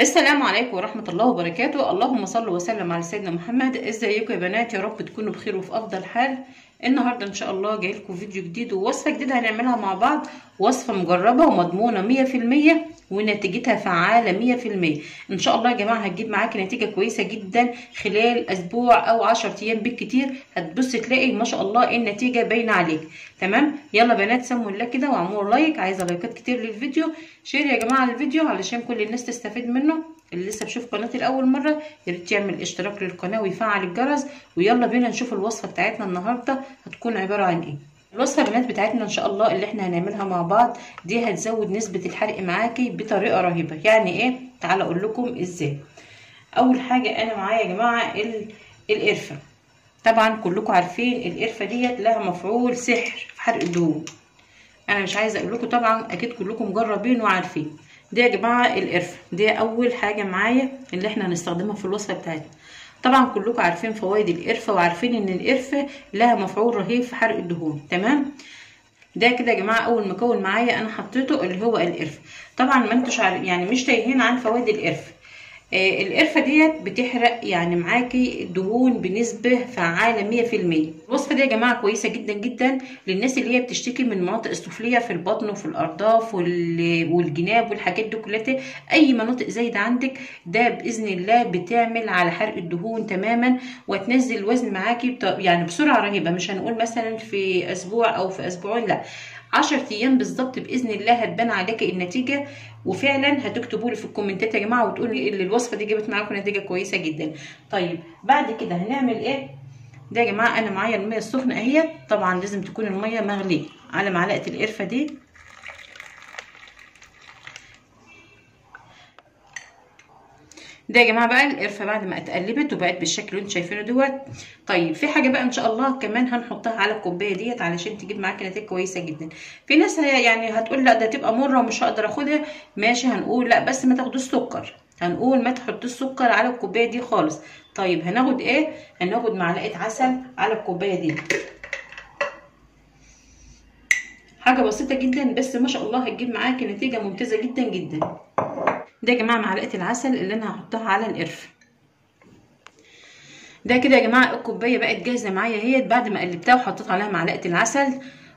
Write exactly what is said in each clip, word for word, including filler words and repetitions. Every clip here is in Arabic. السلام عليكم ورحمة الله وبركاته. اللهم صل وسلم على سيدنا محمد. ازيكم يا بنات؟ يا رب تكونوا بخير وفي افضل حال. النهارده ان شاء الله جاي لكم فيديو جديد ووصفه جديده هنعملها مع بعض، وصفه مجربه ومضمونه مية في المية ونتيجتها فعاله مية في المية ان شاء الله يا جماعه. هتجيب معاكي نتيجه كويسه جدا خلال اسبوع او عشرة ايام بالكتير، هتبص تلاقي ما شاء الله النتيجه باينه عليك. تمام؟ يلا بنات سموا الله كده واعملوا لايك، عايزه لايكات كتير للفيديو، شير يا جماعه الفيديو علشان كل الناس تستفيد منه. اللي لسه بشوف قناتي لاول مره يا ريت يعمل اشتراك للقناه ويفعل الجرس. ويلا بينا نشوف الوصفه بتاعتنا النهارده هتكون عباره عن ايه. الوصفه يا بنات بتاعتنا ان شاء الله اللي احنا هنعملها مع بعض دي هتزود نسبه الحرق معاكي بطريقه رهيبه. يعني ايه؟ تعالى اقول لكم ازاي. اول حاجه انا معايا يا جماعه القرفه. طبعا كلكم عارفين القرفه ديت لها مفعول سحر في حرق الدهون، انا مش عايزه اقول لكم، طبعا اكيد كلكم مجربين وعارفين. دي يا جماعه القرفه دي اول حاجه معايا اللي احنا هنستخدمها في الوصفه بتاعتنا. طبعا كلكم عارفين فوائد القرفه وعارفين ان القرفه لها مفعول رهيب في حرق الدهون. تمام؟ ده كده يا جماعه اول مكون معايا انا حطيته اللي هو القرفه. طبعا ما انتوش يعني مش تايهين عن فوائد القرفه. آه القرفه ديت بتحرق يعني معاكي الدهون بنسبه فعاله مية في المية. الوصفه دي يا جماعه كويسه جدا جدا للناس اللي هي بتشتكي من مناطق السفليه في البطن وفي الارداف والجناب والحاجات دي كلها. اي مناطق زايده عندك ده باذن الله بتعمل على حرق الدهون تماما وتنزل الوزن معاكي يعني بسرعه رهيبه. مش هنقول مثلا في اسبوع او في اسبوعين، لا عشرة ايام بالظبط باذن الله هتبان عليكي النتيجه. وفعلا هتكتبوا لي في الكومنتات يا جماعه وتقولوا لي ان الوصفه دي جابت معاكم نتيجه كويسه جدا. طيب بعد كده هنعمل ايه؟ ده يا جماعه انا معايا الميه السخنه اهي. طبعا لازم تكون الميه مغليه على معلقه القرفه دي. ده يا جماعه بقى القرفه بعد ما اتقلبت وبقت بالشكل اللي انتم شايفينه دوت. طيب في حاجه بقى ان شاء الله كمان هنحطها على الكوبايه ديت علشان تجيب معاكي نتائج كويسه جدا. في ناس يعني هتقول لا ده تبقى مره ومش هقدر اخدها، ماشي هنقول لا بس ما تاخدوش سكر، هنقول ما تحطوش سكر على الكوبايه دي خالص. طيب هناخد ايه؟ هناخد معلقه عسل على الكوبايه دي، حاجه بسيطه جدا بس ما شاء الله هتجيب معاكي نتيجه ممتازه جدا جدا. ده يا جماعه معلقه العسل اللي انا هحطها على القرفه. ده كده يا جماعه الكوبايه بقت جاهزه معايا اهيت بعد ما قلبتها وحطيت عليها معلقه العسل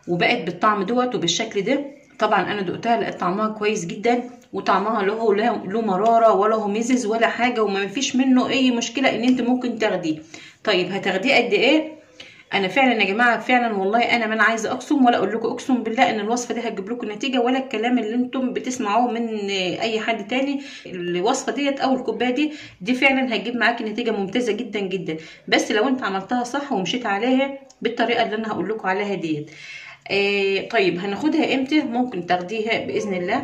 وبقت بالطعم دوت وبالشكل ده. طبعا انا دقتها لقيت طعمها كويس جدا وطعمها له له مراره ولا هو ميزز ولا حاجه وما فيش منه اي مشكله ان انت ممكن تاخديه. طيب هتاخديه قد ايه؟ انا فعلا يا جماعه فعلا والله انا ما انا عايزه اقسم ولا اقول لكم اقسم بالله ان الوصفه دي هتجيب لكم نتيجه ولا الكلام اللي انتم بتسمعوه من اي حد تاني. الوصفه ديت او الكوبايه دي دي فعلا هتجيب معاكي نتيجه ممتازه جدا جدا بس لو انت عملتها صح ومشيت عليها بالطريقه اللي انا هقول لكم عليها ديت. آه طيب هناخدها امتى؟ ممكن تاخديها باذن الله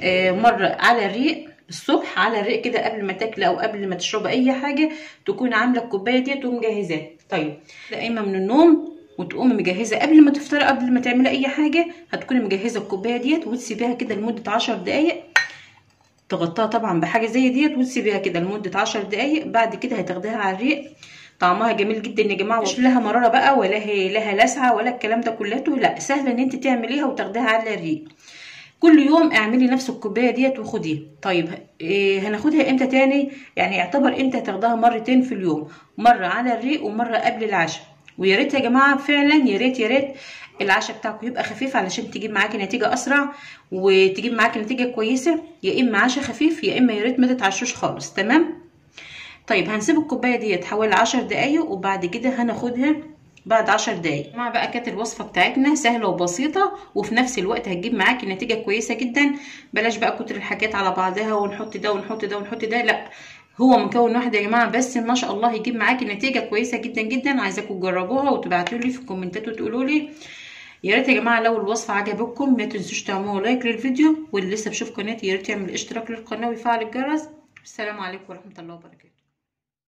آه مره على الريق الصبح، على الريق كده قبل ما تاكلي او قبل ما تشربي اي حاجه تكون عامله الكوبايه ديت ومجهزاها. طيب قايمه من النوم وتقومي مجهزه قبل ما تفطري قبل ما تعملي اي حاجه هتكوني مجهزه الكوبايه ديت وتسيبيها كده لمده عشر دقائق، تغطيها طبعا بحاجه زي ديت وتسيبيها كده لمده عشر دقائق. بعد كده هتاخديها على الريق. طعمها جميل جدا يا جماعه، مش لها مراره بقى ولا هي لها لسعه ولا الكلام ده كلته، لا سهله ان انت تعمليها وتاخديها على الريق. كل يوم اعملي نفس الكوبايه ديت وخديها. طيب إيه هناخدها امتى تاني؟ يعني يعتبر امتى هتاخدها مرتين في اليوم، مره على الريق ومره قبل العشاء. ويا ريت يا جماعه فعلا يا ريت يا ريت العشاء بتاعكم يبقى خفيف علشان تجيب معاكي نتيجه اسرع وتجيب معاكي نتيجه كويسه. يا اما عشاء خفيف يا اما يا ريت ما تتعشوش خالص. تمام؟ طيب هنسيب الكوبايه ديت حوالي عشر دقايق وبعد كده هناخدها بعد عشر دقايق. مع بقى كانت الوصفه بتاعتنا سهله وبسيطه وفي نفس الوقت هتجيب معاكي نتيجه كويسه جدا. بلاش بقى كتر الحاجات على بعضها ونحط ده ونحط ده ونحط ده، لا هو مكون واحد يا جماعه بس ما شاء الله هيجيب معاكي نتيجه كويسه جدا جدا. عايزاكم تجربوها وتبعتوا لي في الكومنتات وتقولوا لي. يا ريت يا جماعه لو الوصفه عجبتكم ما تنسوش تعملوا لايك للفيديو، واللي لسه بشوف قناتي يا ريت يعمل اشتراك للقناه ويفعل الجرس. والسلام عليكم ورحمه الله وبركاته.